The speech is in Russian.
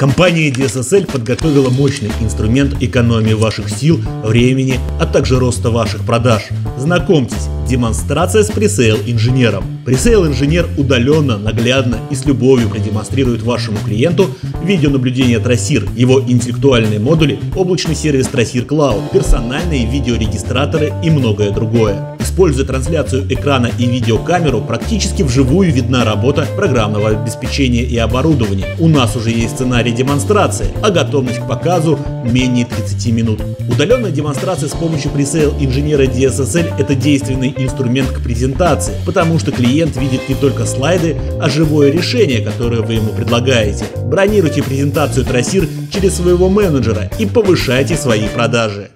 Компания DSSL подготовила мощный инструмент экономии ваших сил, времени, а также роста ваших продаж. Знакомьтесь, демонстрация с Presale инженером. Presale инженер удаленно, наглядно и с любовью продемонстрирует вашему клиенту видеонаблюдение Trassir, его интеллектуальные модули, облачный сервис Trassir Cloud, персональные видеорегистраторы и многое другое. Используя трансляцию экрана и видеокамеру, практически вживую видна работа программного обеспечения и оборудования. У нас уже есть сценарий демонстрации, а готовность к показу менее 30 минут. Удаленная демонстрация с помощью Presale инженера DSSL – это действенный инструмент к презентации, потому что клиент видит не только слайды, а живое решение, которое вы ему предлагаете. Бронируйте презентацию Trassir через своего менеджера и повышайте свои продажи.